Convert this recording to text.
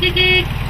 Kick.